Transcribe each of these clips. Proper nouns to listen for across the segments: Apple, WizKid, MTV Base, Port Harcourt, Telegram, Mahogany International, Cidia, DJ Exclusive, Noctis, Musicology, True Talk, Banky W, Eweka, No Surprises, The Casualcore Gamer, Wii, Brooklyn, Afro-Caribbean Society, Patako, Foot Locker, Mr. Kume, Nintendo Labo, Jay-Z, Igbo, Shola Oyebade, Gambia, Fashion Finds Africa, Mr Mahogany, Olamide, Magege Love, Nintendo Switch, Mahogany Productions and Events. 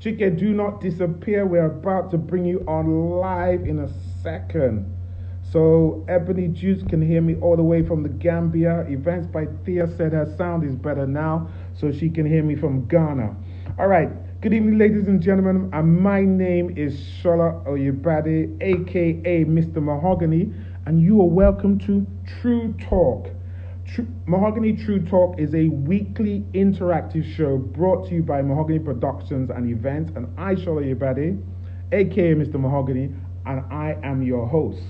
Chike, do not disappear. We're about to bring you on live in a second. So Ebony Juice can hear me all the way from the Gambia. Events by Thea said her sound is better now, so she can hear me from Ghana. All right. Good evening, ladies and gentlemen. And my name is Shola Oyebade, a.k.a. Mr. Mahogany, and you are welcome to True Talk. Mahogany True Talk is a weekly interactive show brought to you by Mahogany Productions and Events, and I, Shola Oyebade, a.k.a. Mr. Mahogany, and I am your host.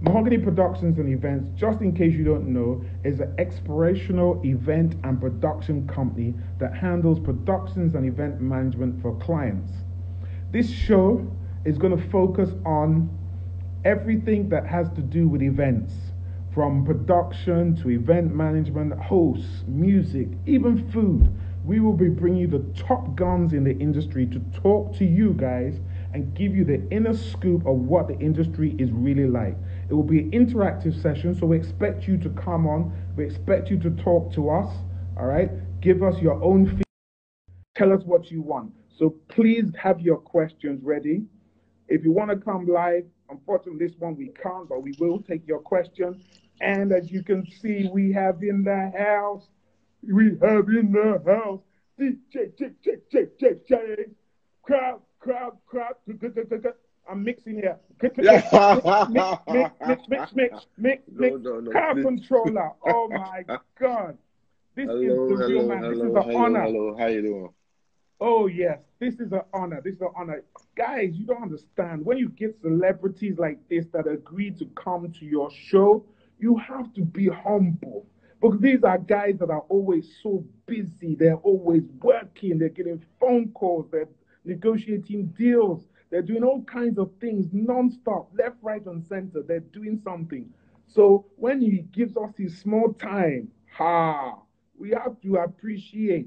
Mahogany Productions and Events, just in case you don't know, is an explorational event and production company that handles productions and event management for clients. This show is going to focus on everything that has to do with events, from production to event management, hosts, music, even food. We will be bringing you the top guns in the industry to talk to you guys and give you the inner scoop of what the industry is really like. It will be an interactive session, so we expect you to come on. We expect you to talk to us, all right? Give us your own feedback. Tell us what you want. So please have your questions ready. If you want to come live, unfortunately this one we can't, but we will take your question. And as you can see, we have in the house, DJ, Chike, crowd. I'm mixing here. Mix. No, Crowd Kontroller. Oh my God. This is the real man. This is an honor. Hello, how you doing? Oh yes, this is an honor. Guys, you don't understand. When you get celebrities like this that agree to come to your show, you have to be humble. Because these are guys that are always so busy. They're always working. They're getting phone calls. They're negotiating deals. They're doing all kinds of things nonstop, left, right, and center. They're doing something. So when he gives us his small time, we have to appreciate.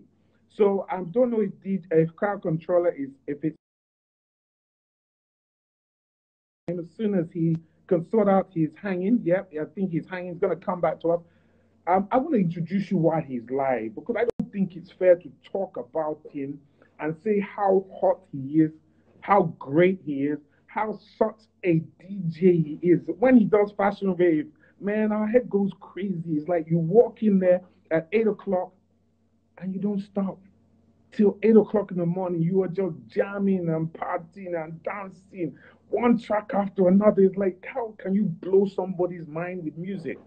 So I don't know if Crowd Kontroller is, if it's, and as soon as he can sort out his hanging, I think his hanging is going to come back to us. I want to introduce you while he's live, because I don't think it's fair to talk about him and say how hot he is, how great he is, how such a DJ he is. When he does Fashion Rave, man, our head goes crazy. It's like you walk in there at 8 o'clock and you don't stop till 8 o'clock in the morning. You are just jamming and partying and dancing, one track after another. It's like, how can you blow somebody's mind with music?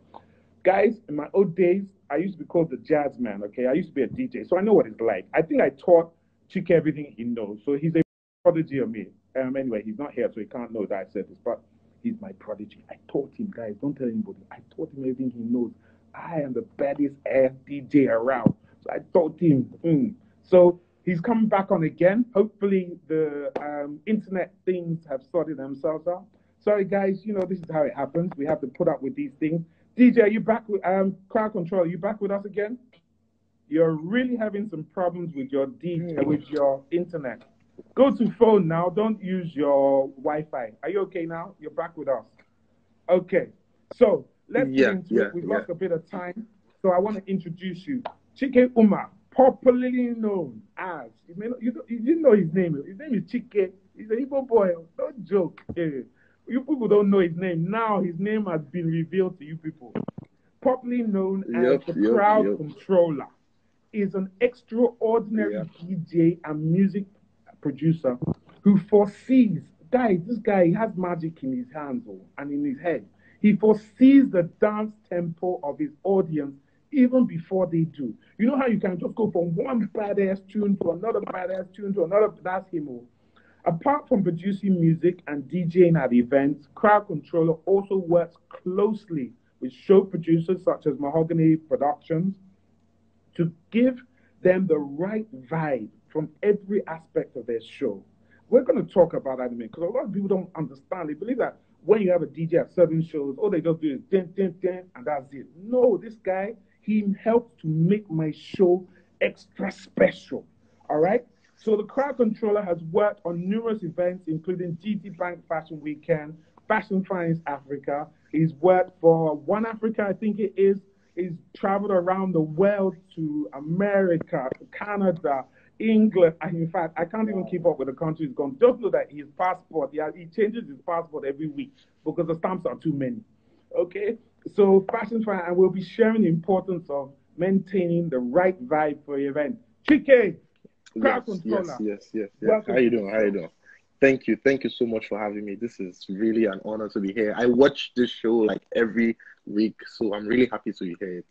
Guys, in my old days, I used to be called the jazz man, okay? I used to be a DJ, so I know what it's like. I think I taught Chike everything he knows, so he's a prodigy of me. Anyway, he's not here, so he can't know that I said this, but he's my prodigy. I taught him, guys, don't tell anybody. I taught him everything he knows. I am the baddest ass DJ around, so I taught him. So he's coming back on again. Hopefully the internet things have sorted themselves out. Sorry, guys, you know, this is how it happens. We have to put up with these things. DJ, are you back with Crowd Kontroller? You back with us again? You're really having some problems with your internet. Go to phone now. Don't use your Wi-Fi. Are you okay now? You're back with us. Okay. So let's get into it. We've lost a bit of time, so I want to introduce you, Chike Umar, popularly known as you didn't know his name. His name is Chike. He's an Igbo boy. Don't joke. You people don't know his name. Now his name has been revealed to you people. Popularly known as the Crowd Kontroller, is an extraordinary DJ and music producer who foresees, guys, this guy, he has magic in his hands and in his head. He foresees the dance tempo of his audience even before they do. You know how you can just go from one badass tune to another badass tune to another, that's him all. Apart from producing music and DJing at events, Crowd Kontroller also works closely with show producers such as Mahogany Productions to give them the right vibe from every aspect of their show. We're going to talk about that in a minute, because a lot of people don't understand. They believe that when you have a DJ at certain shows, all they just do is ding, ding, ding, and that's it. No, this guy, he helped to make my show extra special, all right? So the Crowd Kontroller has worked on numerous events, including GT Bank Fashion Weekend, Fashion Finds Africa. He's worked for One Africa, I think it is. He's traveled around the world to America, to Canada, England. In fact, I can't even keep up with the country he's gone. Just know that his passport, he changes his passport every week because the stamps are too many. Okay? So Fashion Finds, and we'll be sharing the importance of maintaining the right vibe for your event. Chike, Crowd Kontroller. Yes. Welcome. How you doing? Thank you so much for having me. This is really an honor to be here. I watch this show like every week, so I'm really happy to be here.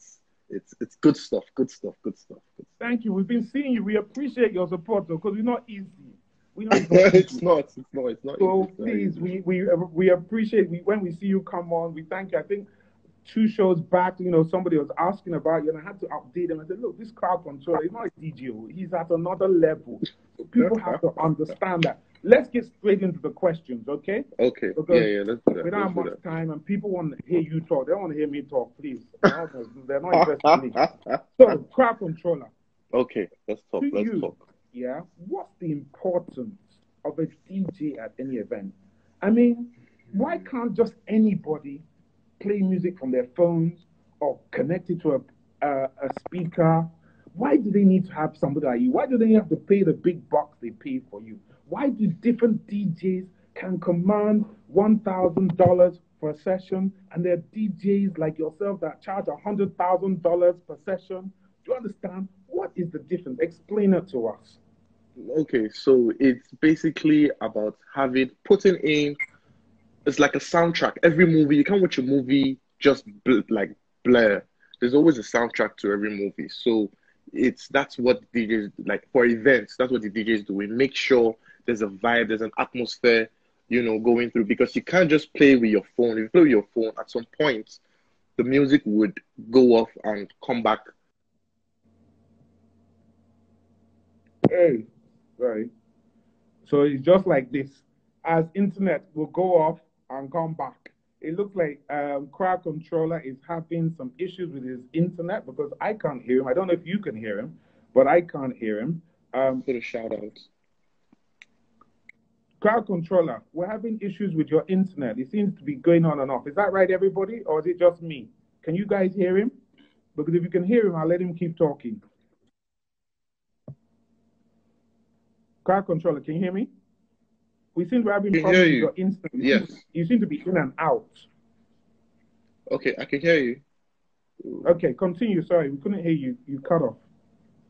It's good stuff. Thank you. We've been seeing you. We appreciate your support, though, because we're not easy. It's not. So please, we appreciate when we see you come on. We thank you. I think 2 shows back, somebody was asking about you, and I had to update them. I said, look, this Crowd Kontroller, he's not a DJ. He's at another level. People have to understand that. Let's get straight into the questions, okay? Okay. Because let's do that. We don't have much time, and people want to hear you talk. They don't want to hear me talk, please. They're not interested in me. So, Crowd Kontroller. Okay, let's talk. Yeah, what's the importance of a DJ at any event? I mean, why can't just anybody play music from their phones or connect it to a speaker? Why do they need to have somebody like you? Why do they have to pay the big bucks they pay for you? Why do different DJs can command $1,000 for a session, and there are DJs like yourself that charge $100,000 per session? Do you understand? What is the difference? Explain it to us. Okay, so it's basically about it's like a soundtrack. Every movie, you can't watch a movie just blur. There's always a soundtrack to every movie. So that's what DJs, like for events, that's what the DJs do. We make sure there's a vibe, there's an atmosphere, going through, because you can't just play with your phone. If you play with your phone, at some point, the music would go off and come back. Hey, right. So it's just like this. As internet will go off and come back. It looks like Crowd Kontroller is having some issues with his internet, because I can't hear him. I don't know if you can hear him, but I can't hear him. Put a shout out. Crowd Kontroller, we're having issues with your internet. It seems to be going on and off. Is that right, everybody? Or is it just me? Can you guys hear him? Because if you can hear him, I'll let him keep talking. Crowd Kontroller, can you hear me? We seem to have been problems with your internet. Yes. You seem to be in and out. Okay, I can hear you. Okay, continue. Sorry, we couldn't hear you. You cut off.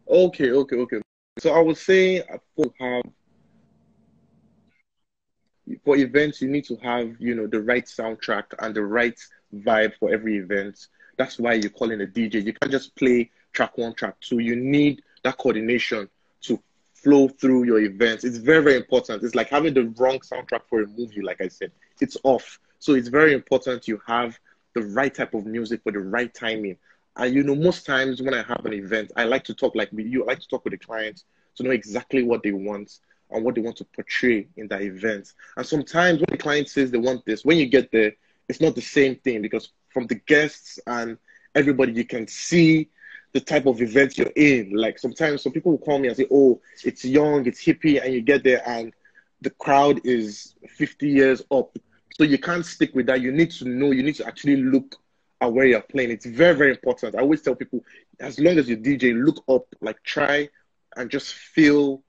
Okay. So I was saying, for events, you need to have, the right soundtrack and the right vibe for every event. That's why you're calling a DJ. You can't just play track 1, track 2. You need that coordination to flow through your events. It's very, very important. It's like having the wrong soundtrack for a movie, like I said. It's off. So it's very important you have the right type of music for the right timing. And most times when I have an event, I like to talk like with you. I like to talk with the clients to know exactly what they want and what they want to portray in that event. And sometimes when the client says they want this, when you get there, it's not the same thing, because from the guests and everybody, you can see the type of event you're in. Like sometimes some people will call me and say, oh, it's young, it's hippie, and you get there and the crowd is 50 years up. So you can't stick with that. You need to know, you need to actually look at where you're playing. It's very, very important. I always tell people, as long as you DJ, look up, like try and just feel,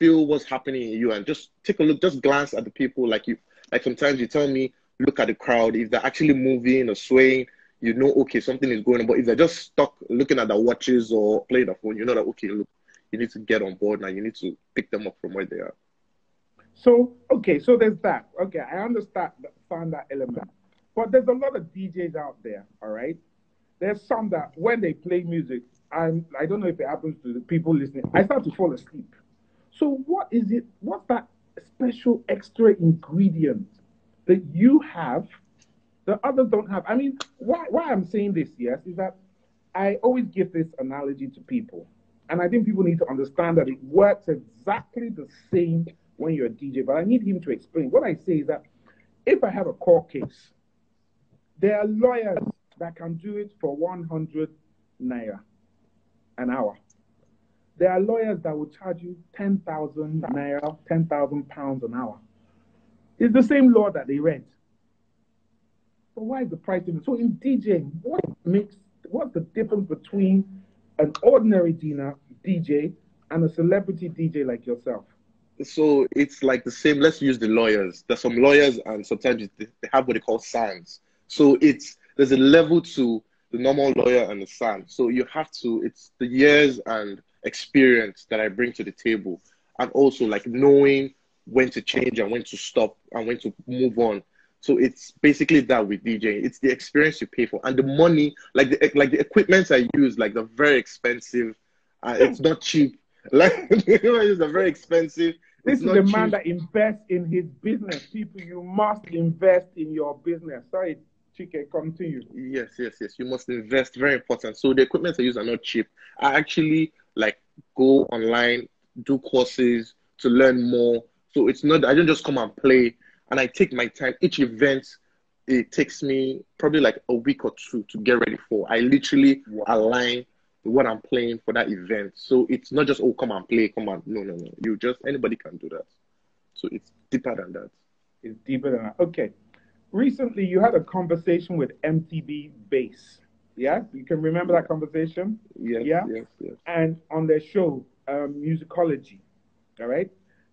feel what's happening in you, and just take a look, just glance at the people. Like sometimes you tell me, look at the crowd. If they're actually moving or swaying, okay, something is going on. But if they're just stuck looking at their watches or playing the phone, that, okay, look, you need to get on board now. You need to pick them up from where they are. So, okay, so there's that. Okay, I understand that element. But there's a lot of DJs out there, all right? There's some that when they play music, I don't know if it happens to the people listening, I start to fall asleep. So what is it, what's that special extra ingredient that you have the others don't have? I mean, why I'm saying this, yes, is that I always give this analogy to people. And I think people need to understand that it works exactly the same when you're a DJ. But I need him to explain. What I say is that if I have a court case, there are lawyers that can do it for 100 naira an hour. There are lawyers that will charge you 10,000 naira, 10,000 pounds an hour. It's the same law that they read. So why is the price different? So in DJing, what's the difference between an ordinary DJ and a celebrity DJ like yourself? So it's like the same, let's use the lawyers. There's some lawyers and sometimes they have what they call SANs. So it's, there's a level to the normal lawyer and the SAN. So you have to, it's the years and experience that I bring to the table. And also like knowing when to change and when to stop and when to move on. So it's basically that with DJing. It's the experience you pay for. And the money, like the equipment I use, like they're very expensive. It's not cheap. Like they're very expensive. This is a man that invests in his business. People, you must invest in your business. Sorry, Chike, come to you. Yes, yes, yes. You must invest. Very important. So the equipment I use are not cheap. I actually like go online, do courses to learn more. So it's not, I don't just come and play. And I take my time. Each event, it takes me probably like a week or two to get ready for. I literally align what I'm playing for that event. So it's not just, oh, come and play, come on. No, no, no. You just, anybody can do that. So it's deeper than that. It's deeper than that. Okay. Recently, you had a conversation with MTV Base. Yeah? You can remember that conversation? Yes, yeah? Yes, yes. And on their show, Musicology. All right?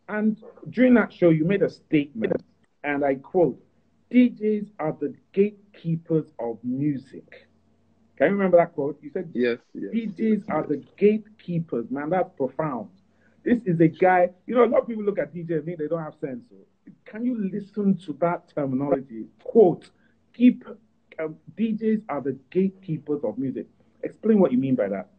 And during that show, you made a statement. And I quote, DJs are the gatekeepers of music. Can you remember that quote? You said, yes, yes, DJs are the gatekeepers. Man, that's profound. This is a guy, you know, a lot of people look at DJs and think they don't have sense. Can you listen to that terminology? Quote, DJs are the gatekeepers of music. Explain what you mean by that.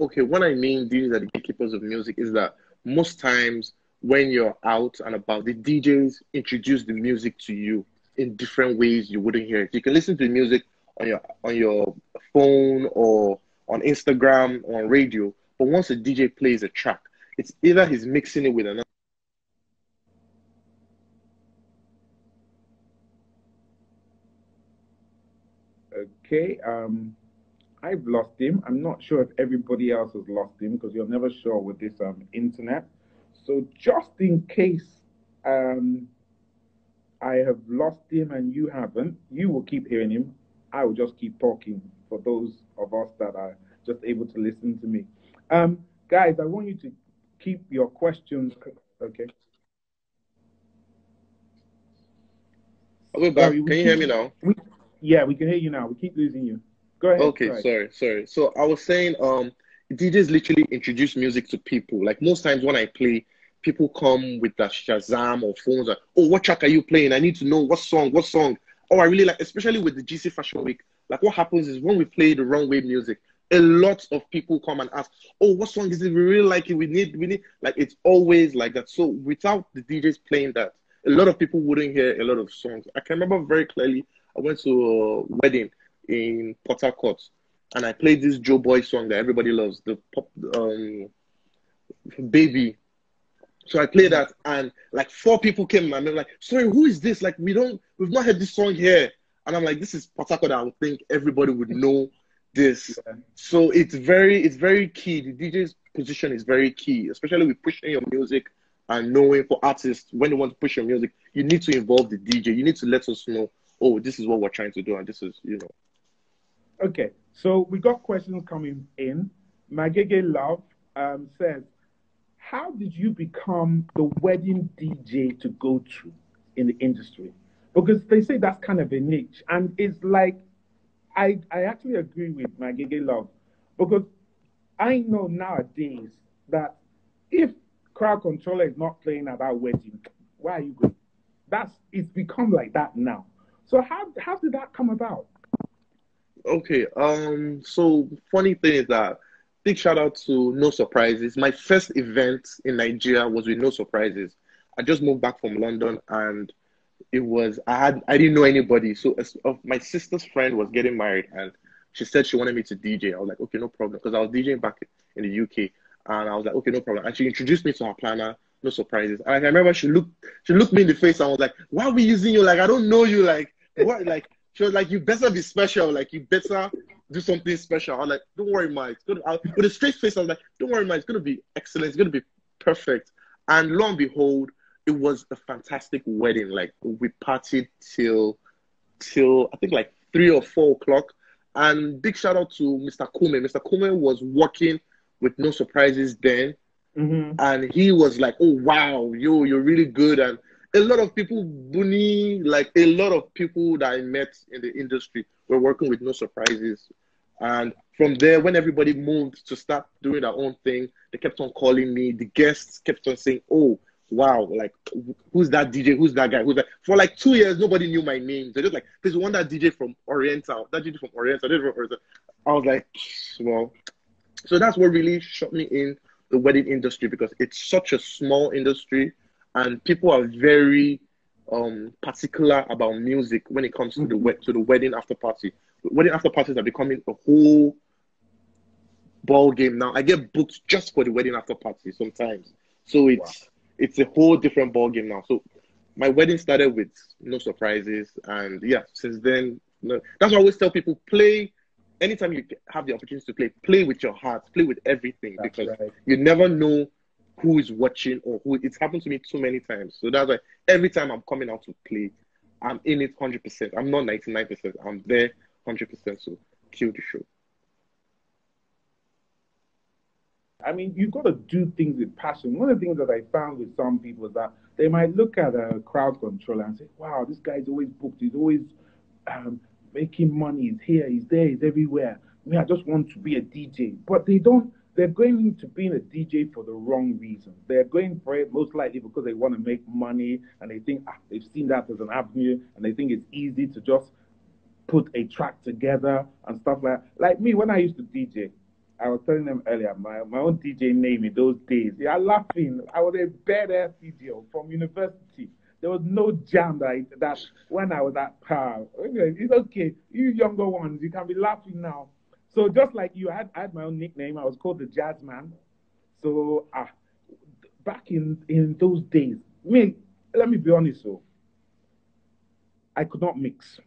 Okay, what I mean, DJs are the gatekeepers of music, is that most times, when you're out and about, the DJs introduce the music to you in different ways you wouldn't hear it. You can listen to music on your phone or on Instagram or on radio, but once a DJ plays a track, it's either he's mixing it with another. Okay, I've lost him. I'm not sure if everybody else has lost him because you're never sure with this internet. So just in case I have lost him and you haven't, you will keep hearing him. I will just keep talking for those of us that are just able to listen to me. Guys, I want you to keep your questions. Okay. We're back. Sorry, can you hear me now? Yeah, we can hear you now. We keep losing you. Go ahead. Okay, sorry. So I was saying... DJs literally introduce music to people. Like most times when I play, people come with the Shazam or phones. Like, oh, what track are you playing? I need to know what song. Oh, I really like, especially with the GC Fashion Week. Like what happens is when we play the wrong way music, a lot of people come and ask, oh, what song is it? We really like it. We need, like it's always like that. So without the DJs playing that, a lot of people wouldn't hear a lot of songs. I can remember very clearly, I went to a wedding in Port Harcourt. And I played this Joe Boy song that everybody loves, the pop, Baby. So I played that, and like 4 people came, and they're like, sorry, who is this? Like, we've not heard this song here. And I'm like, this is Patako that I would think everybody would know this. Yeah. So it's very key. The DJ's position is very key, especially with pushing your music and knowing for artists, when they want to push your music, you need to involve the DJ. You need to let us know, oh, this is what we're trying to do, and this is, you know. Okay, so we got questions coming in. Magege Love says, how did you become the wedding DJ to go to in the industry? Because they say that's kind of a niche. And it's like, I actually agree with Magege Love, because I know nowadays that if Crowd Kontroller is not playing at that wedding, why are you going? It's become like that now. So how did that come about? Okay, so funny thing is that big shout out to No Surprises. My first event in Nigeria was with No Surprises. I just moved back from London, and I didn't know anybody. So my sister's friend was getting married, and she said she wanted me to DJ. I was like, okay, no problem, because I was DJing back in the UK, and I was like, okay, no problem. And she introduced me to her planner, No Surprises. And I remember she looked me in the face and was like, why are we using you? Like, I don't know you. Like, what? Like. She was like, you better be special. Like, you better do something special. I was like, don't worry, Mike. With a straight face, I was like, don't worry, Mike. It's going to be excellent. It's going to be perfect. And lo and behold, it was a fantastic wedding. Like, we partied till I think, like, 3 or 4 o'clock. And big shout out to Mr. Kume. Mr. Kume was working with No Surprises then. Mm-hmm. And he was like, oh, wow, yo, you're really good. And a lot of people, Bunny, like a lot of people that I met in the industry were working with No Surprises. And from there, when everybody moved to start doing their own thing, they kept on calling me. The guests kept on saying, oh, wow, like, who's that DJ? Who's that guy? Who's that? For like 2 years, nobody knew my name. They're just like, there's one that DJ from Oriental. That DJ from Oriental. I was like, well. So that's what really shot me in the wedding industry, because it's such a small industry and people are very particular about music when it comes to the wedding after party. Wedding after parties are becoming a whole ball game now. I get booked just for the wedding after party sometimes. So it's a whole different ball game now. So my wedding started with No Surprises, and yeah, since then, no, that's why I always tell people, play. Anytime you have the opportunity to play with your heart, play with everything, because you never know who is watching or who. It's happened to me too many times. So that's why every time I'm coming out to play, I'm in it 100%. I'm not 99%. I'm there 100%. So kill the show. I mean, you've got to do things with passion. One of the things that I found with some people is that they might look at a crowd controller and say, wow, this guy's always booked. He's always... making money, is here, is there, is everywhere. I just want to be a DJ. But they don't, they're going into being a DJ for the wrong reasons. They're going for it most likely because they want to make money, and they think they've seen that as an avenue, and they think it's easy to just put a track together and stuff like that. Like me, when I used to DJ, I was telling them earlier, my own DJ name in those days. They are laughing. I was a badass DJ from university. There was no jam that when I was at power. It's okay. You younger ones, you can be laughing now. So just like you, I had my own nickname. I was called the Jazz Man. So back in those days, let me be honest though. I could not mix.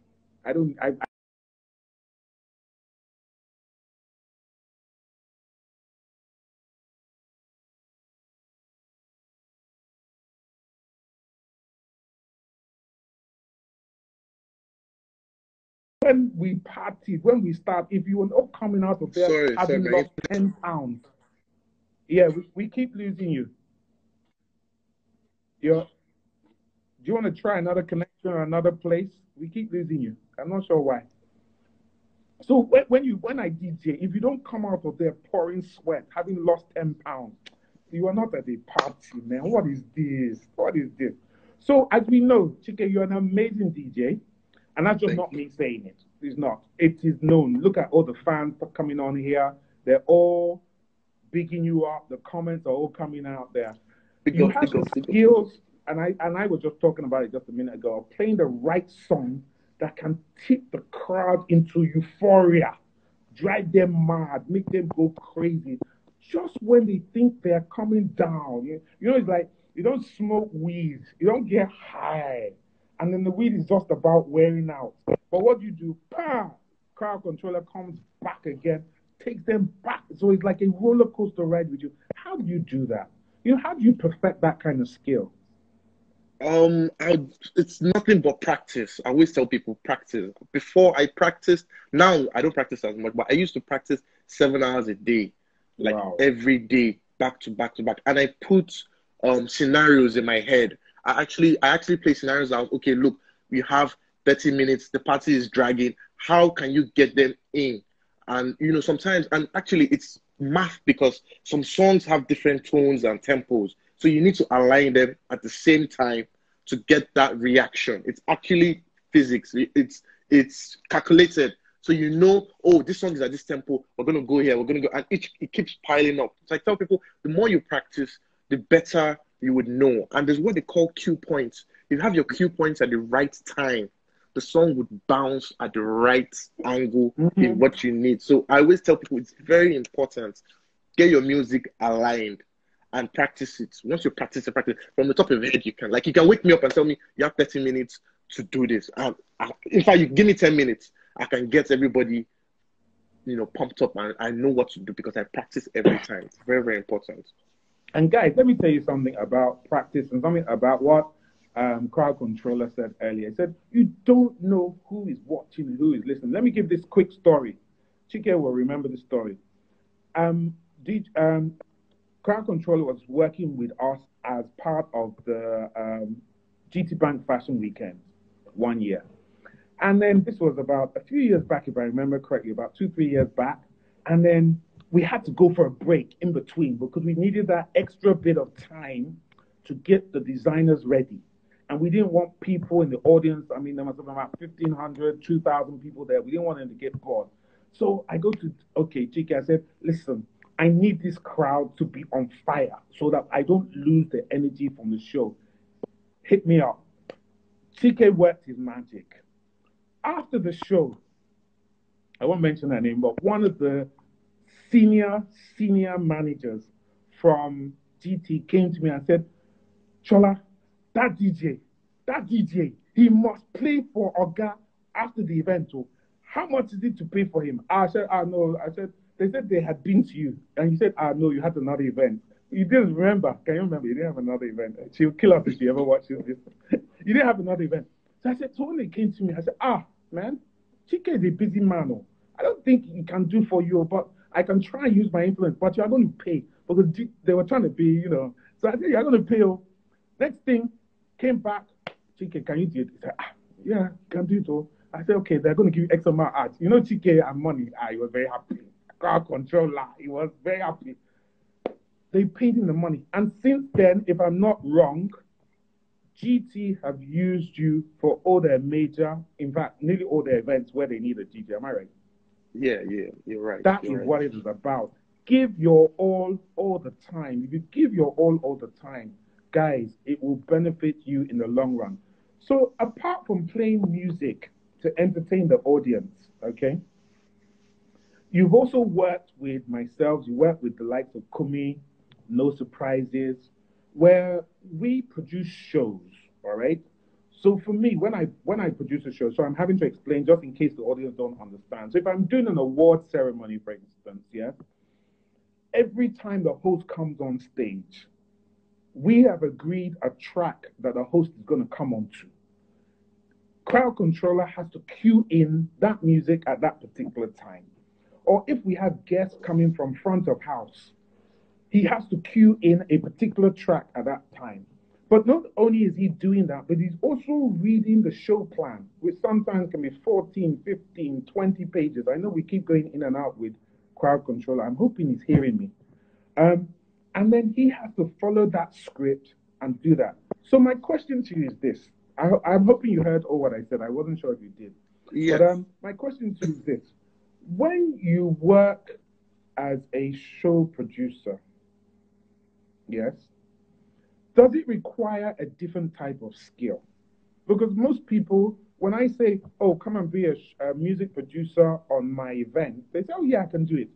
When we partied, when we start, if you were not coming out of there having lost 10 pounds, yeah, we keep losing you. Do you want to try another connection or another place? We keep losing you. I'm not sure why. So when I DJ, if you don't come out of there pouring sweat, having lost 10 pounds, you are not at a party, man. What is this? What is this? So as we know, Chike, you're an amazing DJ. And that's just not me saying it. It's not. It is known. Look at all the fans coming on here. They're all bigging you up. The comments are all coming out there. You have the skills, and I was just talking about it just a minute ago, of playing the right song that can tip the crowd into euphoria, drive them mad, make them go crazy, just when they think they're coming down. You know, it's like you don't smoke weed. You don't get high. And then the weed is just about wearing out. But what do? Pow! Crowd controller comes back again, takes them back. So it's like a roller coaster ride with you. How do you do that? How do you perfect that kind of skill? It's nothing but practice. I always tell people practice. Before I practiced, now I don't practice as much, but I used to practice 7 hours a day, like every day, back to back to back. And I put scenarios in my head. I actually play scenarios out. Okay, look, we have 30 minutes. The party is dragging. How can you get them in? And, you know, sometimes, and actually it's math, because some songs have different tones and tempos. So you need to align them at the same time to get that reaction. It's actually physics. It's calculated. So you know, oh, this song is at this tempo. We're going to go here. We're going to go. And it keeps piling up. So I tell people, the more you practice, the better you would know. And there's what they call cue points. If you have your cue points at the right time, the song would bounce at the right angle in what you need. So I always tell people it's very important. Get your music aligned and practice it. Once you practice. From the top of your head, you can wake me up and tell me you have 30 minutes to do this. And in fact, you give me 10 minutes, I can get everybody, pumped up, and I know what to do because I practice every time. It's very, very important. And guys, let me tell you something about practice and something about what Crowd Controller said earlier. He said, you don't know who is watching and who is listening. Let me give this quick story. Chike will remember the story. Crowd Kontroller was working with us as part of the GT Bank Fashion Weekend one year. And then this was about a few years back, if I remember correctly, about 2-3 years back. And then we had to go for a break in between because we needed that extra bit of time to get the designers ready. And we didn't want people in the audience. I mean, there must have been about 1,500, 2,000 people there. We didn't want them to get bored. So I go to, okay, Chike, I said, listen, I need this crowd to be on fire so that I don't lose the energy from the show. Hit me up. Chike worked his magic. After the show, I won't mention her name, but one of the senior managers from GT came to me and said, Shola, that DJ, he must play for Oga after the event. So how much is it to pay for him? I said, no. I said, they said they had been to you. And you said, no, you had another event. You didn't remember. Can you remember? You didn't have another event. She'll kill us if she ever watches this. You didn't have another event. So I said, so when they came to me, I said, man, Chike is a busy man. Oh. I don't think he can do for you, but I can try and use my influence, but you are going to pay. Because they were trying to pay, you know. So I said, you are going to pay. Oh. Next thing, came back, Chike, can you do it? He said, yeah, can do it. Oh. I said, okay, they're going to give you X amount of art. You know, Chike and money, he was very happy. Crowd Kontroller, he was very happy. They paid him the money. And since then, if I'm not wrong, GT have used you for all their major, in fact, nearly all their events where they need a DJ. Am I right? Yeah, you're right. That is what it is about. Give your all the time. If you give your all the time, guys, it will benefit you in the long run. So apart from playing music to entertain the audience, okay, you've also worked with myself, you worked with the likes of Kume, No Surprises, where we produce shows, all right? So for me, when I produce a show, so I'm having to explain just in case the audience don't understand. So if I'm doing an award ceremony, for instance, yeah, every time the host comes on stage, we have agreed a track that the host is going to come on to. Crowd Kontroller has to cue in that music at that particular time. Or if we have guests coming from front of house, he has to cue in a particular track at that time. But not only is he doing that, but he's also reading the show plan, which sometimes can be 14, 15, 20 pages. I know we keep going in and out with Crowd Kontroller. I'm hoping he's hearing me. And then he has to follow that script and do that. So my question to you is this. I'm hoping you heard all what I said. I wasn't sure if you did. Yes. But my question to you is this. When you work as a show producer, yes, does it require a different type of skill? Because most people, when I say, oh, come and be a music producer on my event, they say, oh, yeah, I can do it.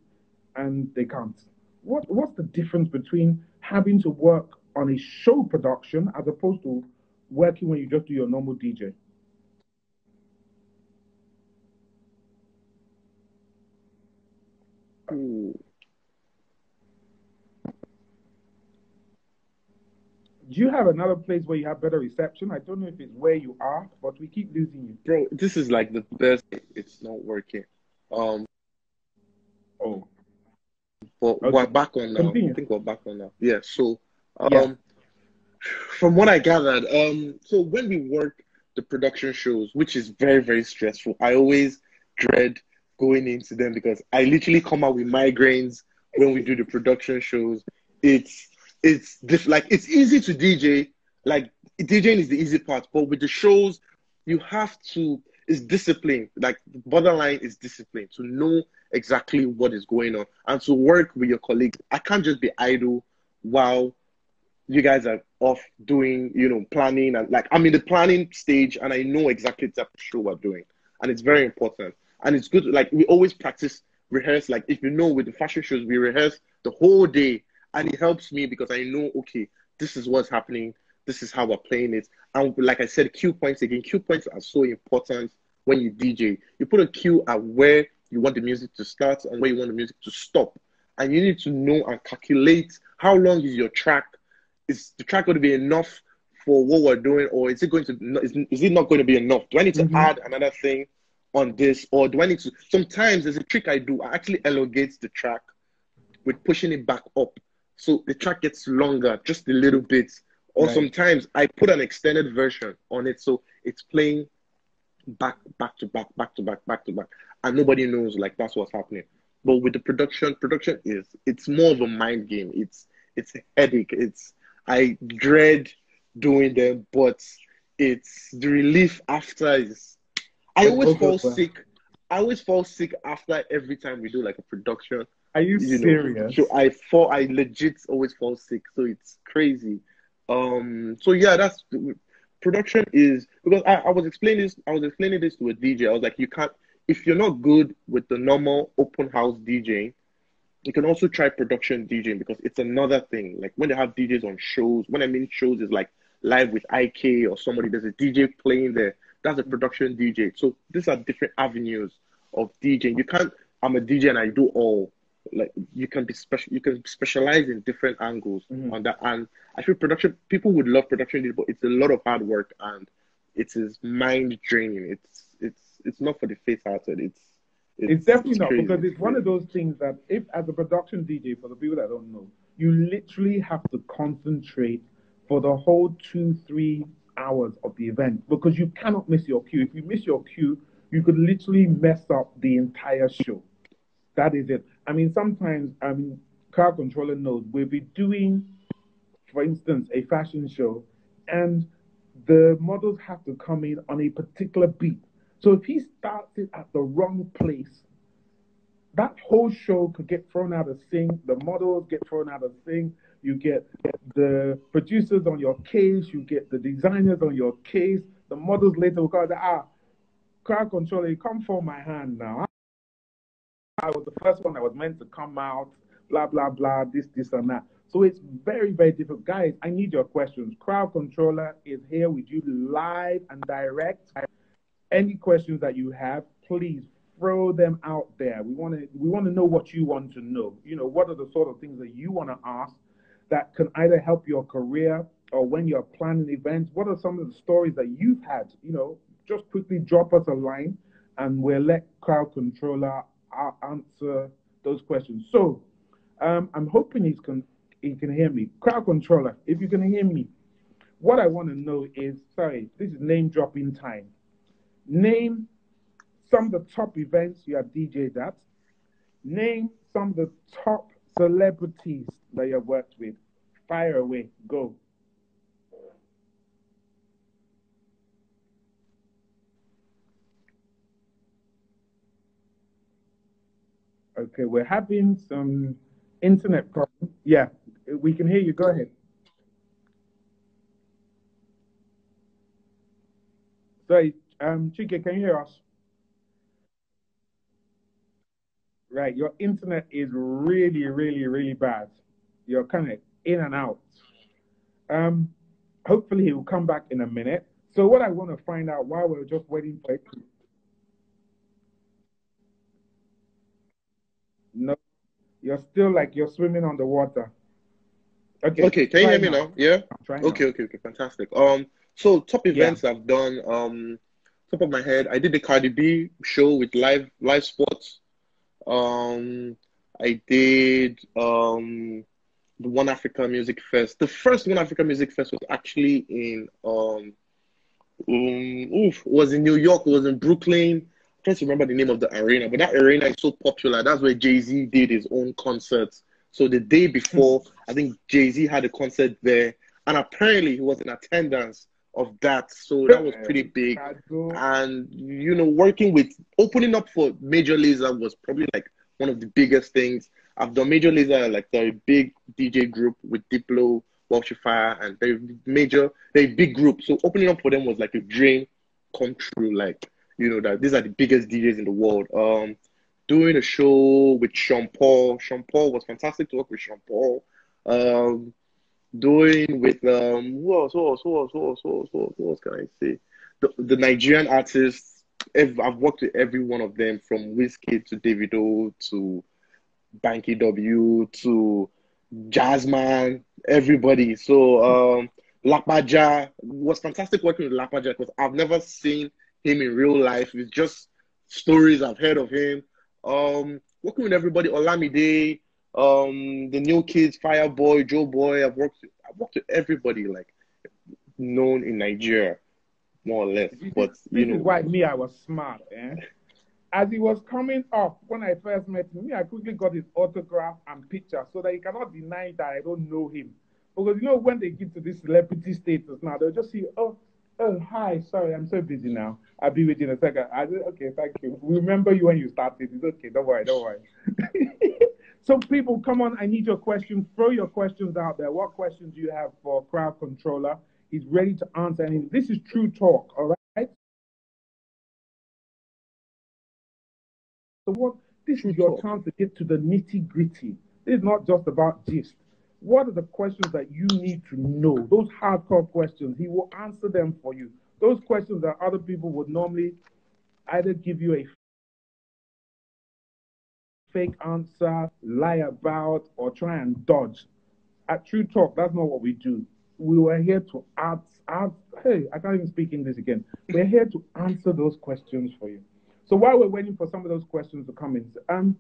And they can't. What's the difference between having to work on a show production as opposed to working when you just do your normal DJ? Do you have another place where you have better reception? I don't know if it's where you are, but we keep losing you. Bro, this is like the best. It's not working. But okay. We're back on now. Continue. I think we're back on now. Yeah, so from what I gathered, so when we work the production shows, which is very, very stressful, I always dread going into them because I literally come out with migraines when we do the production shows. It's easy to DJ. Like DJing is the easy part, but with the shows, you have to. It's discipline. Like the borderline is discipline to know exactly what is going on and to work with your colleagues. I can't just be idle while you guys are off doing, planning and like I'm in the planning stage and I know exactly the type of show we're doing, and it's very important. And it's good, like, we always rehearse. Like, if you know, with the fashion shows, we rehearse the whole day. And it helps me because I know, okay, this is what's happening. This is how we're playing it. And like I said, cue points again. Cue points are so important when you DJ. You put a cue at where you want the music to start and where you want the music to stop. And you need to know and calculate how long is your track. Is the track going to be enough for what we're doing? Or is it not going to be enough? Do I need to add another thing on this, or do I need to? Sometimes there's a trick I do. I actually elongate the track we're pushing it back up. So the track gets longer, just a little bit. Or right. Sometimes I put an extended version on it. So it's playing back to back. And nobody knows, like, that's what's happening. But with the production is, it's more of a mind game. It's a headache. I dread doing them, but it's the relief after is, I always fall sick after every time we do like a production. Are you serious? Know, so I legit always fall sick. So it's crazy. So yeah, that's production is, because I was explaining this to a DJ. I was like, you can't, if you're not good with the normal open house DJing, you can also try production DJing, because it's another thing. Like when they have DJs on shows, when I mean shows is like Live with IK or somebody, there's a DJ playing there. That's a production DJ. So these are different avenues of DJing. You can't, I'm a DJ and I do all. Like you can specialize in different angles on that. And I feel production, people would love production, but it's a lot of hard work and it is mind draining. It's not for the faint-hearted. It's definitely not, because it's one of those things that, if as a production DJ, for the people that don't know, you literally have to concentrate for the whole 2-3 hours of the event, because you cannot miss your cue. If you miss your cue, you could literally mess up the entire show. That is it. I mean, sometimes, Crowd Kontroller knows, we'll be doing, for instance, a fashion show, and the models have to come in on a particular beat. So if he starts it at the wrong place, that whole show could get thrown out of sync. The models get thrown out of sync. You get the producers on your case. You get the designers on your case. The models later will go, Crowd Kontroller, you come for my hand now. I was the first one that was meant to come out, blah, blah, blah, this, and that. So it's very, very difficult. Guys, I need your questions. Crowd Kontroller is here with you live and direct. Any questions that you have, please throw them out there. We want to know what you want to know. You know, what are the sort of things that you want to ask that can either help your career or when you're planning events? What are some of the stories that you've had? You know, just quickly drop us a line and we'll let Crowd Kontroller answer those questions. So I'm hoping he can hear me. Crowd Kontroller, if you can hear me, what I want to know is, sorry, this is name dropping time. Name some of the top events you have DJ'd at. Name some of the top celebrities that you have worked with. Fire away, go. Okay, we're having some internet problem. Yeah, we can hear you. Go ahead. Sorry. Chike, can you hear us? Right, your internet is really, really, really bad. You're kind of in and out. Hopefully he will come back in a minute. So what I want to find out while we're just waiting for it. No, you're still like you're swimming on the water. Okay, can you hear me now? Yeah? Okay, fantastic. So top events I've done, top of my head, I did the Cardi B show with Live Sports. I did the One Africa Music Fest. The first One Africa Music Fest was actually in was in New York. It was in Brooklyn. I can't remember the name of the arena, but that arena is so popular. That's where Jay-Z did his own concert. So the day before, I think Jay-Z had a concert there, and apparently he was in attendance of that, so that was pretty big. And you know, working with, opening up for Major Lazer was probably like one of the biggest things I've done. Major Lazer, like they're a big DJ group with Diplo, Fire, and they're a big group. So opening up for them was like a dream come true. Like, you know, that these are the biggest DJs in the world. Doing a show with Sean Paul. Sean Paul was fantastic to work with Sean Paul. Doing with what else can I say? The Nigerian artists, I've worked with every one of them, from WizKid to Davido to Banky W to Jasmine, everybody. So Lapaja, it was fantastic working with Lapaja because I've never seen him in real life. It's just stories I've heard of him. Working with everybody, Olamide, the New Kids, Fireboy, Joe Boy. I've worked with everybody like known in Nigeria, more or less. But you know, why me? I was smart, eh? As he was coming up, when I first met him, I quickly got his autograph and picture so that he cannot deny that I don't know him. Because, you know, when they get to this celebrity status now, they'll just see, oh, hi, sorry, I'm so busy now. I'll be with you in a second. I said, okay, thank you. We remember you when you started. It's okay, don't worry. So people, come on, I need your questions. Throw your questions out there. What questions do you have for Crowd Kontroller? He's ready to answer. And this is true talk, all right? So what, this is your chance to get to the nitty-gritty. It's not just about gist. What are the questions that you need to know? Those hardcore questions, he will answer them for you. Those questions that other people would normally either give you a fake answer, lie about, or try and dodge. At True Talk, that's not what we do. We were here to hey, I can't even speak English again. We're here to answer those questions for you. So while we're waiting for some of those questions to come in,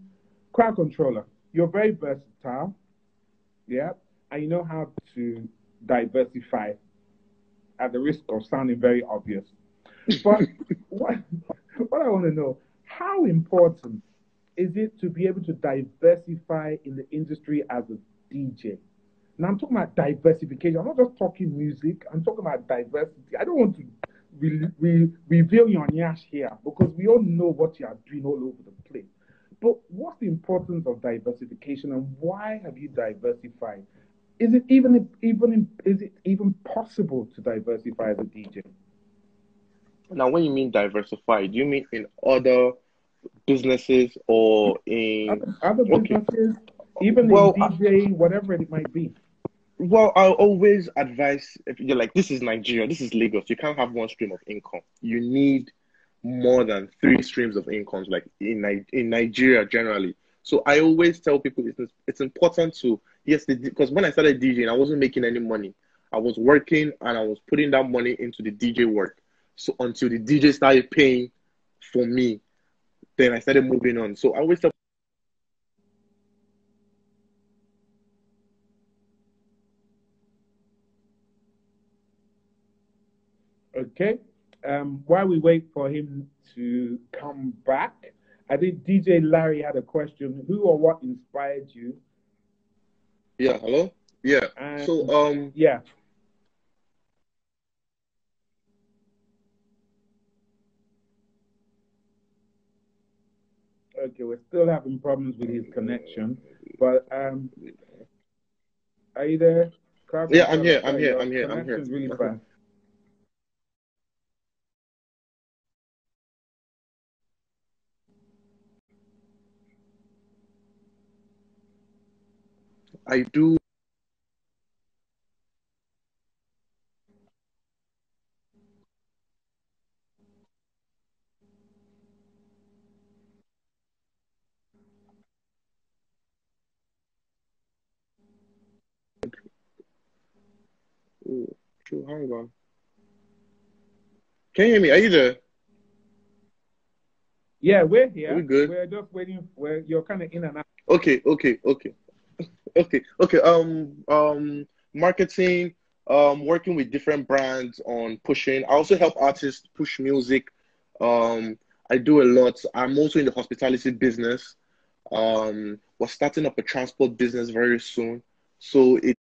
Crowd Kontroller, you're very versatile, yeah, and you know how to diversify at the risk of sounding very obvious. But what I want to know, how important is it to be able to diversify in the industry as a DJ? Now, I'm talking about diversification. I'm not just talking music. I'm talking about diversity. I don't want to reveal your nyash here because we all know what you are doing all over the place. But what's the importance of diversification and why have you diversified? Is it even possible to diversify as a DJ? Now, when you mean diversify, do you mean in other businesses or in other businesses, okay. Even well, in DJing, whatever it might be? Well, I always advise, if you're like, this is Nigeria, this is Lagos, you can't have one stream of income. You need more than three streams of income, like in Nigeria generally. So I always tell people it's important to, yes, because when I started DJing, I wasn't making any money. I was working and I was putting that money into the DJ work. So until the DJ started paying for me, then I started moving on. So I always tell okay, while we wait for him to come back, I think DJ Larry had a question. Who or what inspired you? Yeah, hello? Yeah, and so, yeah. Okay, we're still having problems with his connection, but, are you there? Carbon, yeah, I'm here. Really fast. I do. Oh, true. Hang on. Can you hear me? Are you there? Yeah, we're here. We're good. We're just waiting. You're kind of in and out. Okay. Marketing, working with different brands on pushing. I also help artists push music. I do a lot. I'm also in the hospitality business. We're starting up a transport business very soon. So it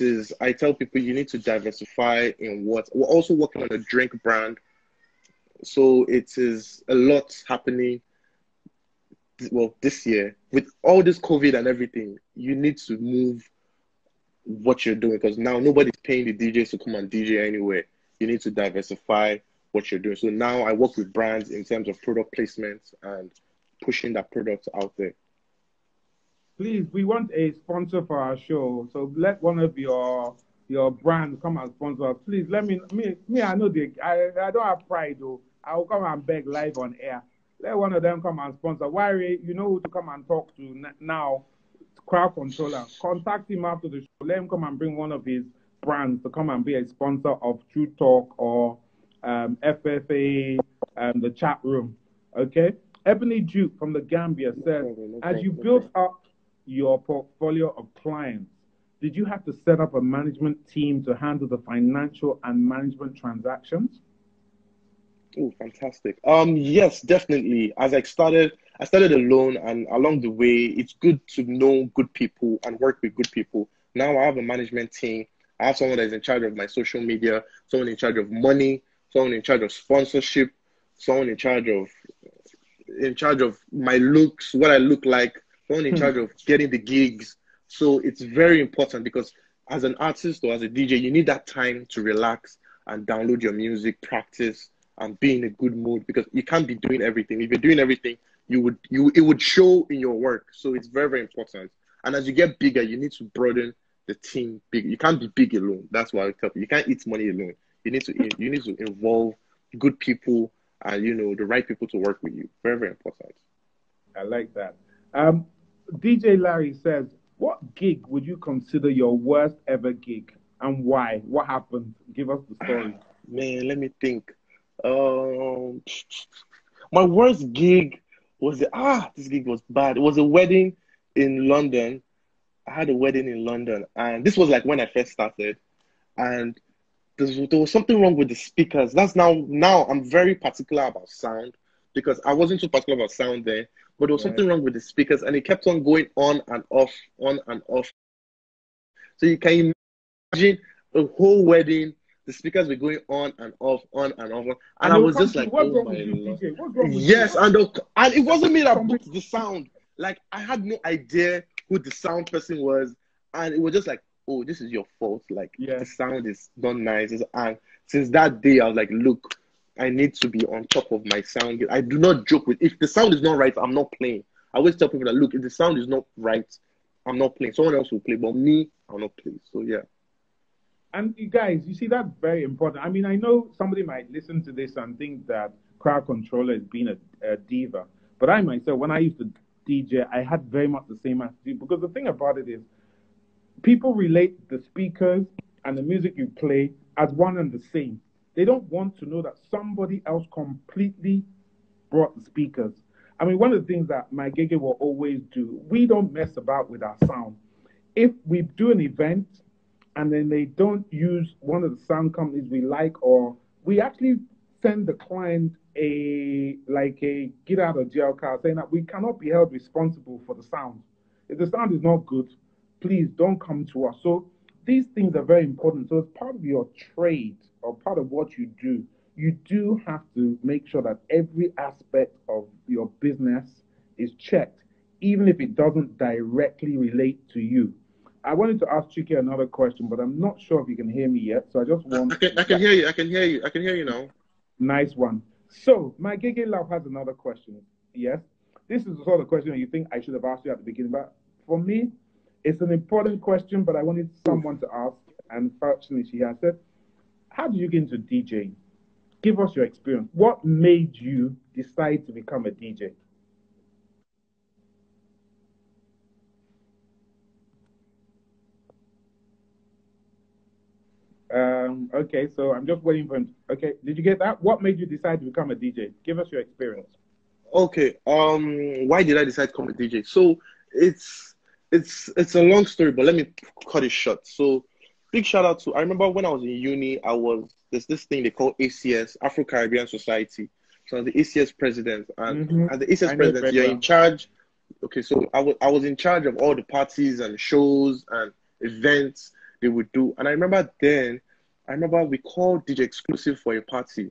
is, I tell people you need to diversify in what, we're also working on a drink brand. So it is a lot happening. Well, this year, with all this COVID and everything, you need to move what you're doing because now nobody's paying the DJs to come and DJ anywhere. You need to diversify what you're doing. So now I work with brands in terms of product placements and pushing that product out there. Please, we want a sponsor for our show. So let one of your brands come and sponsor us. Please, let me I know I don't have pride though. I will come and beg live on air. Let one of them come and sponsor. Wari, you know who to come and talk to now, Crowd Kontroller. Contact him after the show. Let him come and bring one of his brands to come and be a sponsor of True Talk or FFA, the chat room. Okay? Ebony Juice from the Gambia says, as you built up your portfolio of clients, did you have to set up a management team to handle the financial and management transactions? Oh, fantastic. Yes, definitely. As I started alone, and along the way, it's good to know good people and work with good people. Now I have a management team. I have someone that is in charge of my social media, someone in charge of money, someone in charge of sponsorship, someone in charge of my looks, what I look like, someone in charge of getting the gigs. So it's very important, because as an artist or as a DJ, you need that time to relax and download your music, practice, and be in a good mood, because you can't be doing everything. If you're doing everything, it would show in your work. So it's very, very important. And as you get bigger, you need to broaden the team. Big, you can't be big alone. That's why I tell you, you can't eat money alone. You need to involve good people and the right people to work with you. Very, very important. I like that. DJ Larry says, what gig would you consider your worst ever gig, and why? What happened? Give us the story. Man, let me think. My worst gig was this gig was bad. It was a wedding in London. I had a wedding in London, and this was like when I first started, and there was something wrong with the speakers. That's now I'm very particular about sound, because I wasn't so particular about sound then, but there was something wrong with the speakers, and it kept on going on and off. So you can imagine a whole wedding, the speakers were going on and off. And I was just like, oh my Lord. Yes, and it wasn't me that booked the sound. Like, I had no idea who the sound person was, and it was just like, oh, this is your fault. Like, the sound is not nice. And since that day, I was like, look, I need to be on top of my sound. I do not joke with, if the sound is not right, I'm not playing. I always tell people that, look, if the sound is not right, I'm not playing. Someone else will play, but me, I'll not play. So, yeah. And you guys, you see, that's very important. I mean, I know somebody might listen to this and think that Crowd Kontroller is being a diva. But I myself, when I used to DJ, I had very much the same attitude. Because the thing about it is, people relate the speakers and the music you play as one and the same. They don't want to know that somebody else completely brought the speakers. I mean, one of the things that my gigi will always do, we don't mess about with our sound. If we do an event and then they don't use one of the sound companies we like, or we actually send the client a get out of jail card saying that we cannot be held responsible for the sound. If the sound is not good, please don't come to us. So these things are very important. So as part of your trade or part of what you do have to make sure that every aspect of your business is checked, even if it doesn't directly relate to you. I wanted to ask Chike another question, but I'm not sure if you can hear me yet. So I just want... I can hear you now. Nice one. So my Gigi Love has another question. Yes. This is the sort of question you think I should have asked you at the beginning. But for me, it's an important question, but I wanted someone to ask. And fortunately, she has said, how did you get into DJing? Give us your experience. What made you decide to become a DJ? Okay, so I'm just waiting for him. Okay, did you get that? What made you decide to become a DJ? Give us your experience. Okay, why did I decide to become a DJ? So it's a long story, but let me cut it short. So big shout out to, I remember when I was in uni, there's this thing they call ACS, Afro-Caribbean Society. So I was the ACS president, and as the ACS president, you're in charge. Okay, so I was in charge of all the parties and shows and events they would do. And I remember we called DJ Exclusive for a party,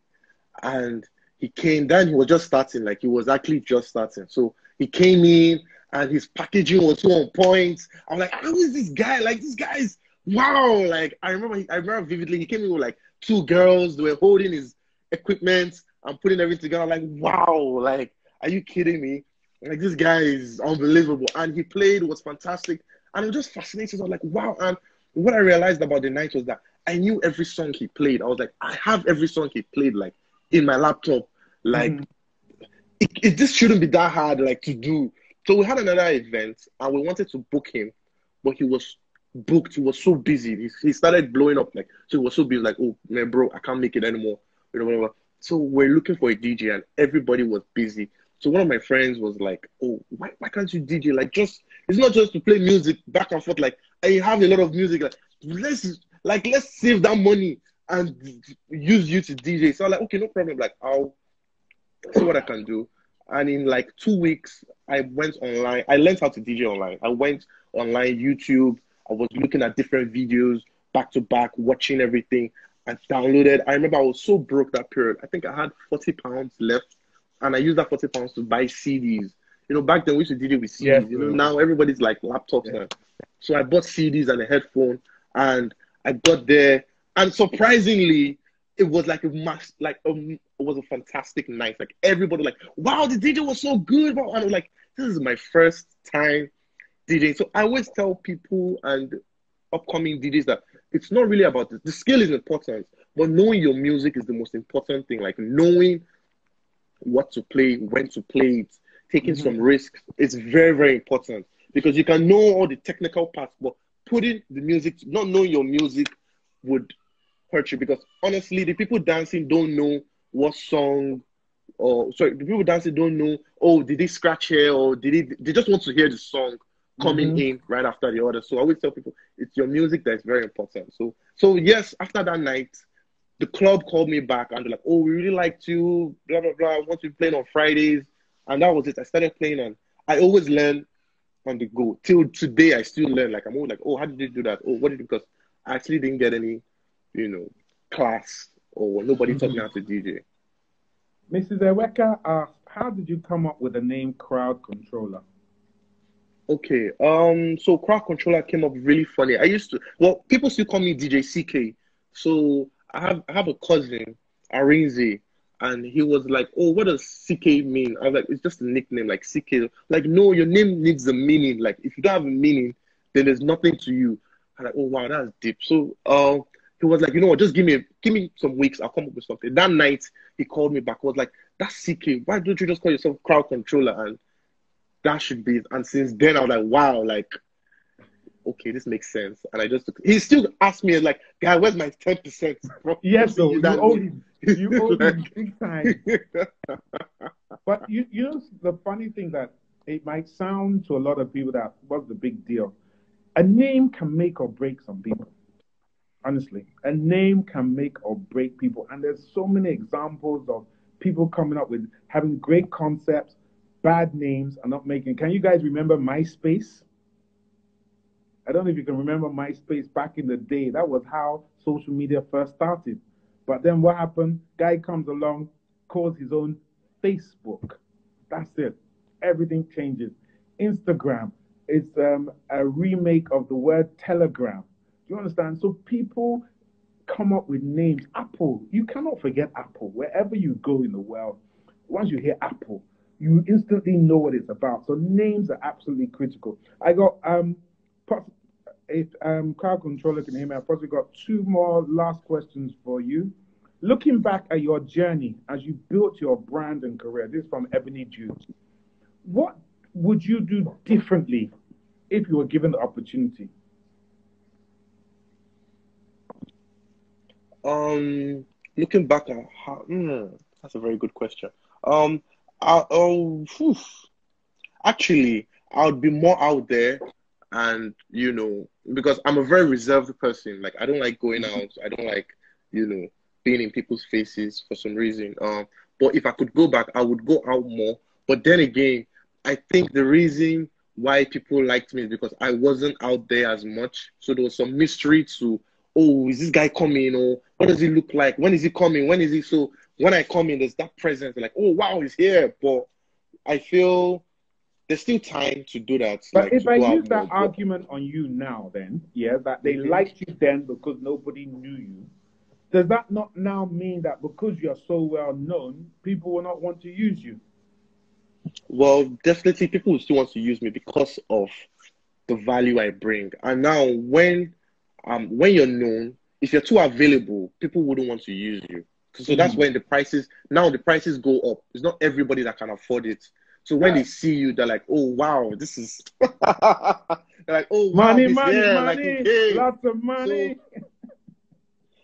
and he came then. He was just starting, like he was actually just starting. So he came in and his packaging was so on point. I'm like, how is this guy? Like, this guy is wow. Like, I remember vividly, he came in with like two girls. They were holding his equipment and putting everything together. I'm like, wow, like, are you kidding me? Like, this guy is unbelievable. And he played, was fantastic. And I'm just fascinated. I was like, wow. And what I realized about the night was that I knew every song he played. I was like, I have every song he played, like, in my laptop. Like, it just shouldn't be that hard, like, to do. So we had another event, and we wanted to book him, but he was booked. He was so busy. He started blowing up, like, so he was so busy, like, oh, man, bro, I can't make it anymore. You know, whatever. So we're looking for a DJ, and everybody was busy. So one of my friends was like, oh, why can't you DJ? Like, just, it's not just to play music back and forth. Like, I have a lot of music. Like, let's save that money and use you to DJ. So I'm like, okay, no problem. Like, I'll see what I can do. And in like 2 weeks, I went online. I learned how to DJ online. I went online, YouTube. I was looking at different videos, back to back, watching everything. I downloaded. I remember I was so broke that period. I think I had £40 left, and I used that £40 to buy CDs. You know, back then we used to DJ with CDs. Yeah, you know, now everybody's like laptops now. So I bought CDs and a headphone, and I got there. And surprisingly, it was like a must. Like it was a fantastic night. Like everybody, like, wow, the DJ was so good. Wow. And I was like, this is my first time DJing. So I always tell people and upcoming DJs that it's not really about this. The skill is important, but knowing your music is the most important thing. Like knowing what to play, when to play it, taking some risks. It's very, very important because you can know all the technical parts, but putting the music, not knowing your music would hurt you because honestly, the people dancing don't know what song or the people dancing don't know, oh, did they scratch here or did they just want to hear the song coming in right after the other. So I always tell people, it's your music that's very important. So yes, after that night, the club called me back and they're like, oh, we really liked you, blah, blah, blah. I want you playing on Fridays. And that was it. I started playing and I always learn on the go. Till today, I still learn. Like I'm always like, oh, how did you do that? Oh, what did you, because I actually didn't get any, you know, class or nobody taught me how to DJ. Mrs. Eweka asked, how did you come up with the name Crowd Kontroller? Okay, so Crowd Kontroller came up really funny. I used to, well, people still call me DJ CK. So I have a cousin, Arinze, and he was like, oh, what does CK mean? I was like, it's just a nickname, like CK. Like, no, your name needs a meaning. Like, if you don't have a meaning, then there's nothing to you. I'm like, oh, wow, that's deep. So he was like, you know what, just give me some weeks. I'll come up with something. That night, he called me back. I was like, that's CK. Why don't you just call yourself Crowd Kontroller? And that should be it. And since then, I was like, wow, like, okay, this makes sense. And I just, he still asked me, like, guy, where's my 10%? Yes, so you owe him big time. But you know, the funny thing that it might sound to a lot of people that, what's the big deal? A name can make or break some people. Honestly, a name can make or break people. And there's so many examples of people coming up with having great concepts, bad names are not making. Can you guys remember MySpace? I don't know if you can remember MySpace back in the day. That was how social media first started. But then what happened? Guy comes along, calls his own Facebook. That's it. Everything changes. Instagram is a remake of the word Telegram. Do you understand? So people come up with names. Apple. You cannot forget Apple. Wherever you go in the world, once you hear Apple, you instantly know what it's about. So names are absolutely critical. I got, if Crowd Kontroller can hear me, I've probably got two more last questions for you. Looking back at your journey as you built your brand and career, this is from Ebony Juice, what would you do differently if you were given the opportunity? Looking back at how, that's a very good question. Actually, I would be more out there and, you know, because I'm a very reserved person. Like, I don't like going out. I don't like, you know, being in people's faces for some reason. But if I could go back, I would go out more. But then again, I think the reason why people liked me is because I wasn't out there as much. So there was some mystery to, oh, is this guy coming? Or what does he look like? When is he coming? When is he so... When I come in, there's that presence, like, oh, wow, he's here. But I feel there's still time to do that. But like, if I use that argument on you now then, yeah, that they liked you then because nobody knew you, does that not now mean that because you're so well known, people will not want to use you? Well, definitely people will still want to use me because of the value I bring. And now when you're known, if you're too available, people wouldn't want to use you. So that's when the prices go up. It's not everybody that can afford it. So when they see you, they're like, oh, wow, this is, they're like, oh, wow, money, like, hey. Lots of money.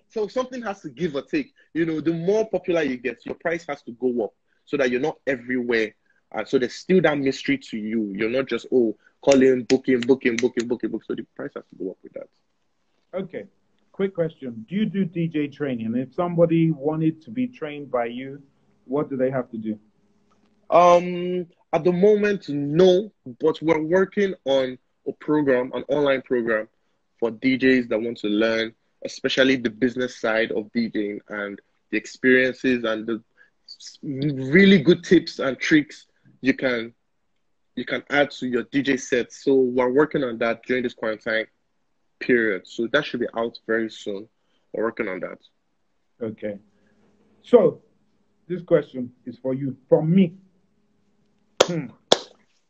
So something has to give or take. You know, the more popular you get, your price has to go up so that you're not everywhere. So there's still that mystery to you. You're not just, oh, calling, booking. So the price has to go up with that. Okay. Quick question. Do you do DJ training? If somebody wanted to be trained by you, what do they have to do? At the moment, no. But we're working on a program, an online program for DJs that want to learn, especially the business side of DJing and the experiences and the really good tips and tricks you can add to your DJ set. So we're working on that during this quarantine period. So that should be out very soon. We're working on that. Okay. So this question is for you, from me.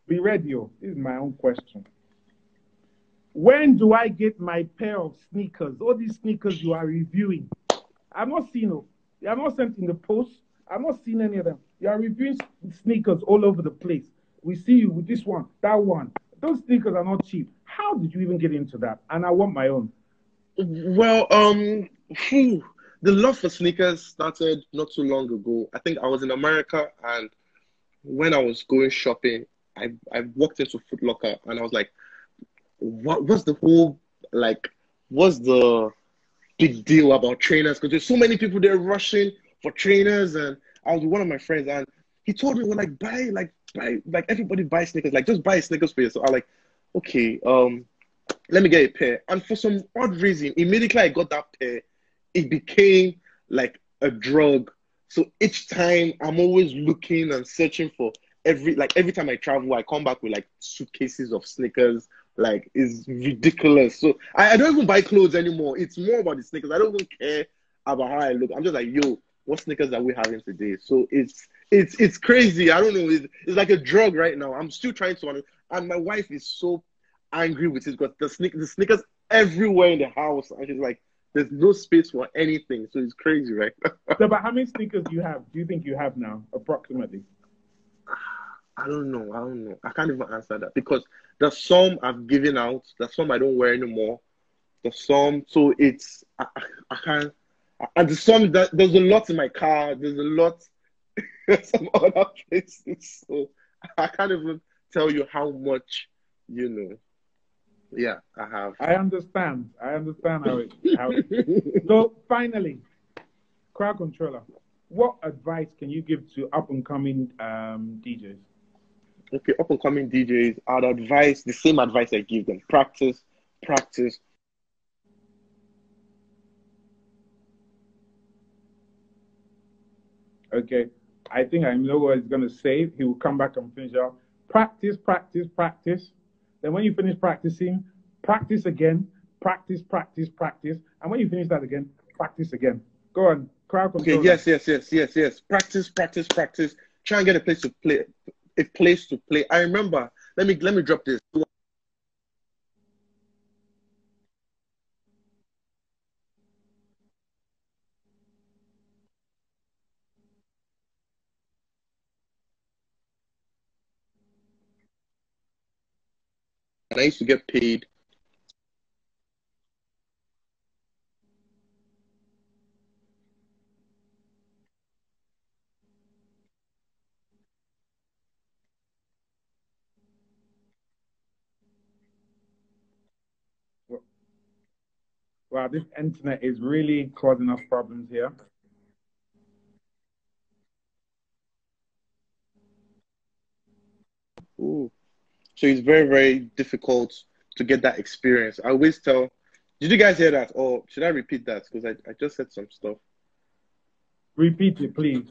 Be ready. This is my own question. When do I get my pair of sneakers? All these sneakers you are reviewing, I've not seen them. They are not sent in the post. I've not seen any of them. You are reviewing sneakers all over the place. We see you with this one, that one. Those sneakers are not cheap. How did you even get into that? And I want my own. Well, the love for sneakers started not too long ago. I think I was in America, and when I was going shopping, I walked into Foot Locker, and I was like, what's the big deal about trainers? Because there's so many people there rushing for trainers. And I was with one of my friends, and he told me, well, like everybody buys sneakers, like just buy sneakers for yourself. So I'm like, okay, let me get a pair. And for some odd reason, immediately I got that pair, it became like a drug. So each time I'm always looking and searching for every time I travel, I come back with like suitcases of sneakers. Like, it's ridiculous. So I don't even buy clothes anymore. It's more about the sneakers. I don't even care about how I look. I'm just like, yo, what sneakers are we having today? So it's crazy. I don't know. It's like a drug right now. I'm still trying to, and my wife is so angry with it because the sneakers everywhere in the house. And she's like, there's no space for anything. So it's crazy, right? So, but how many sneakers do you have? Do you think you have now, approximately? I don't know. I can't even answer that because there's some I've given out. There's some I don't wear anymore. There's some, so it's, I can't. And there's some, there's a lot in my car. There's a lot, some other places. So I can't even tell you how much, you know. Yeah, I have. I understand how it. So finally, Crowd Kontroller, what advice can you give to up-and-coming DJs? Okay, up-and-coming DJs, I'd advise the same advice I give them. Practice. Okay, I think I know what he's going to say. He will come back and finish out. Practice. Then when you finish practicing, practice again. Practice. And when you finish that again, practice again. Go on. Crowd Kontroller. Okay, yes. Practice. Try and get a place to play. I remember, let me drop this. And I used to get paid. Wow, this internet is really causing us problems here. Ooh. So it's very, very difficult to get that experience. I always tell, did you guys hear that? Or should I repeat that? Because I just said some stuff. Repeat it, please.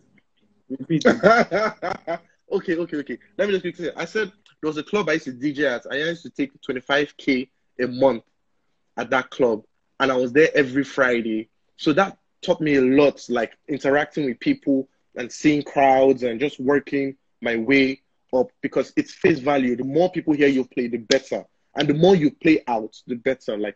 Okay. Let me just quickly say. I said there was a club I used to DJ at. I used to take 25K a month at that club. And I was there every Friday. So that taught me a lot, like interacting with people and seeing crowds and just working my way up because it's face value. The more people hear you play, the better. And the more you play out, the better. Like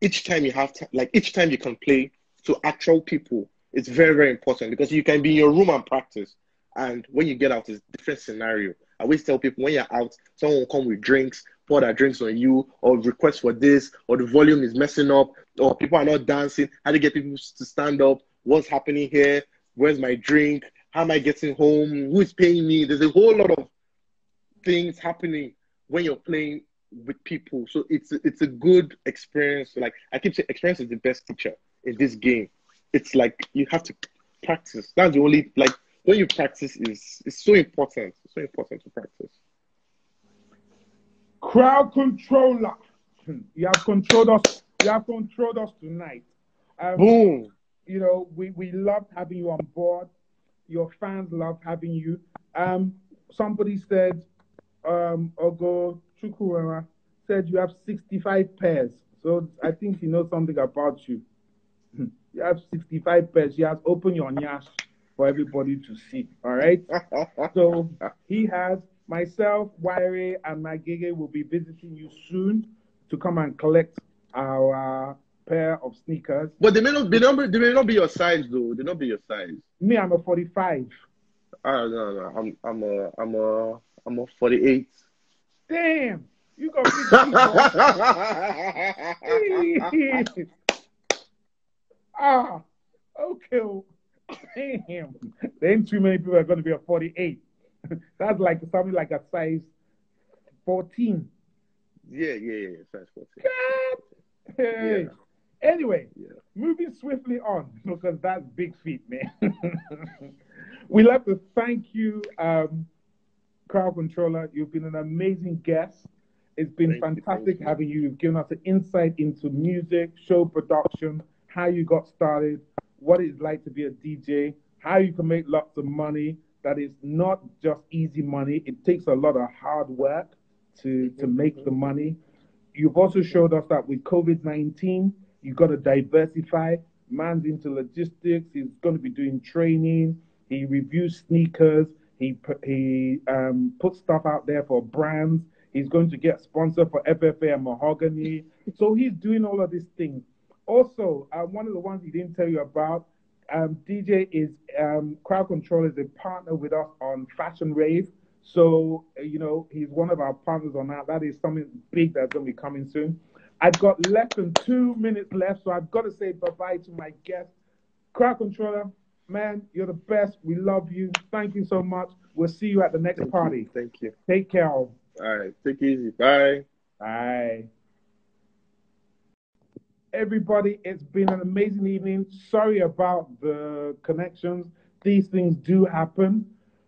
each time you can play to actual people, it's very, very important because you can be in your room and practice. And when you get out, it's a different scenario. I always tell people when you're out, someone will come with drinks, pour their drinks on you, or request for this, or the volume is messing up, or people are not dancing. How do you get people to stand up? What's happening here? Where's my drink? How am I getting home? Who is paying me? There's a whole lot of things happening when you're playing with people. So it's a good experience. Like I keep saying, experience is the best teacher in this game. It's like you have to practice. That's the only, like, when you practice is, it's so important. It's so important to practice. Crowd Kontroller, you have controlled us. You have controlled us tonight. Boom. You know, we loved having you on board. Your fans loved having you. Somebody said, Ogo Chukwuema said you have 65 pairs. So I think he knows something about you. You have 65 pairs. He has opened your nyash for everybody to see. All right. So he has. Myself, Waire, and Magege will be visiting you soon to come and collect our pair of sneakers. But they may not be your size, though. They not be your size. Me, I'm a 45. No. I'm a 48. Damn, you got 50. Ah, okay. Damn, there ain't too many people are going to be a 48. That's like something like a size 14. Yeah, size 14. Hey. Yeah. Anyway, Moving swiftly on, because that's big feet, man. We love to thank you, Crowd Kontroller. You've been an amazing guest. It's been fantastic having you. You've given us an insight into music, show production, how you got started, what it's like to be a DJ, how you can make lots of money. That is not just easy money. It takes a lot of hard work to make the money. You've also showed us that with COVID-19, you've got to diversify. Man's into logistics. He's going to be doing training. He reviews sneakers. He puts stuff out there for brands. He's going to get sponsored for FFA and Mahogany. So he's doing all of these things. Also, one of the ones he didn't tell you about, Crowd Kontroller is a partner with us on Fashion Rave. So, you know, he's one of our partners on that. That is something big that's going to be coming soon. I've got less than 2 minutes left, so I've got to say bye-bye to my guest. Crowd Kontroller, man, you're the best. We love you. Thank you so much. We'll see you at the next party. Thank you. Take care. All right. Take it easy. Bye. Bye. Everybody, it's been an amazing evening. Sorry about the connections. These things do happen.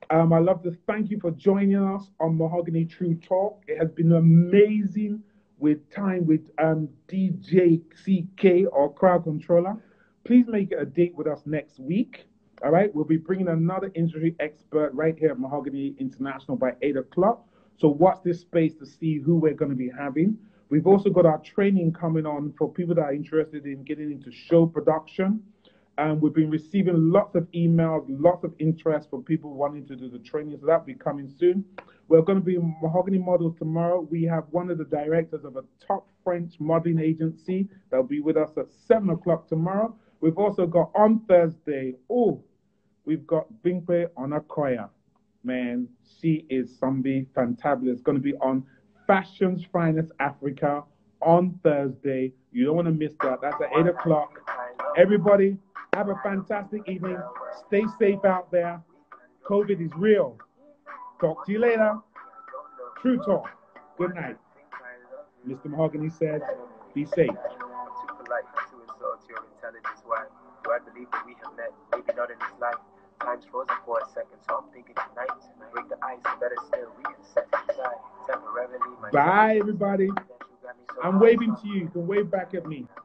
I'd love to thank you for joining us on Mahogany True Talk. It has been amazing with time with DJ CK or Crowd Kontroller. Please make a date with us next week. All right, we'll be bringing another industry expert right here at Mahogany International by 8 o'clock. So watch this space to see who we're going to be having. We've also got our training coming on for people that are interested in getting into show production. We've been receiving lots of emails, lots of interest from people wanting to do the training. So that'll be coming soon. We're going to be in Mahogany Models tomorrow. We have one of the directors of a top French modeling agency that'll be with us at 7 o'clock tomorrow. We've also got on Thursday, we've got Bingwe Onakoya. Man, she is somebody fantabulous. Going to be on Fashion Finds Africa on Thursday. You don't want to miss that. That's at 8 o'clock. Everybody, have a fantastic evening. Stay safe out there. COVID is real. Talk to you later. True talk. Good night. Mr. Mahogany said, be safe. Too polite to insult your intelligence. Why believe that we have met? Maybe not in this life. Time's frozen for a second, so I'm thinking tonight. Break the ice, better still reset inside temporarily. Bye, everybody. I'm waving to you. You can wave back at me.